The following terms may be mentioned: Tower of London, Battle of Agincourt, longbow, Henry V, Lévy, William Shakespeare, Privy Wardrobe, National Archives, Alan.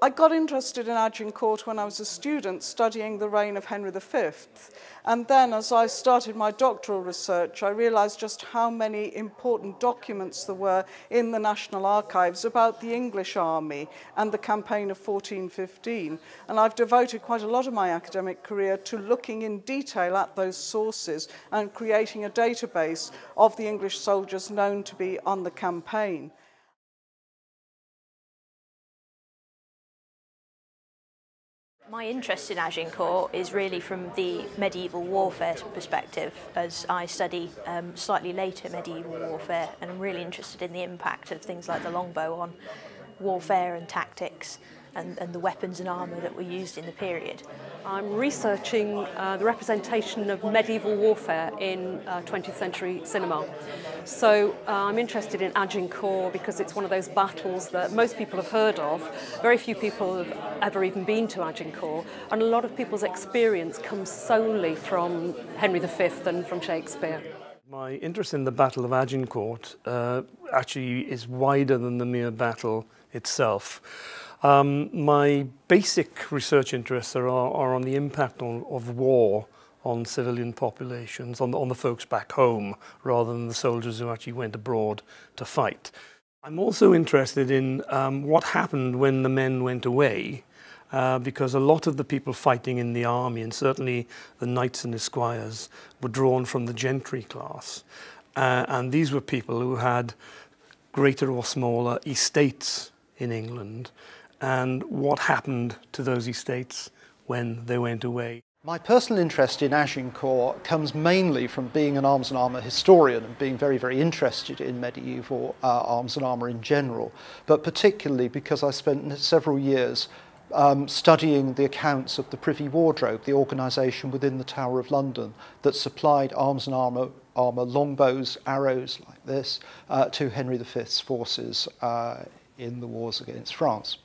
I got interested in Agincourt when I was a student studying the reign of Henry V. And then as I started my doctoral research, I realised just how many important documents there were in the National Archives about the English army and the campaign of 1415. And I've devoted quite a lot of my academic career to looking in detail at those sources and creating a database of the English soldiers known to be on the campaign. My interest in Agincourt is really from the medieval warfare perspective, as I study slightly later medieval warfare, and I'm really interested in the impact of things like the longbow on warfare and tactics and the weapons and armour that were used in the period. I'm researching the representation of medieval warfare in 20th century cinema. So I'm interested in Agincourt because it's one of those battles that most people have heard of. Very few people have ever even been to Agincourt, and a lot of people's experience comes solely from Henry V and from Shakespeare. My interest in the Battle of Agincourt actually is wider than the mere battle itself. My basic research interests are on the impact of war on civilian populations, on the folks back home, rather than the soldiers who actually went abroad to fight. I'm also interested in what happened when the men went away, because a lot of the people fighting in the army, and certainly the knights and esquires, were drawn from the gentry class. And these were people who had greater or smaller estates in England, and what happened to those estates when they went away. My personal interest in Agincourt comes mainly from being an arms and armour historian and being very, very interested in medieval arms and armour in general, but particularly because I spent several years studying the accounts of the Privy Wardrobe, the organisation within the Tower of London that supplied arms and armour longbows, arrows like this, to Henry V's forces in the wars against France.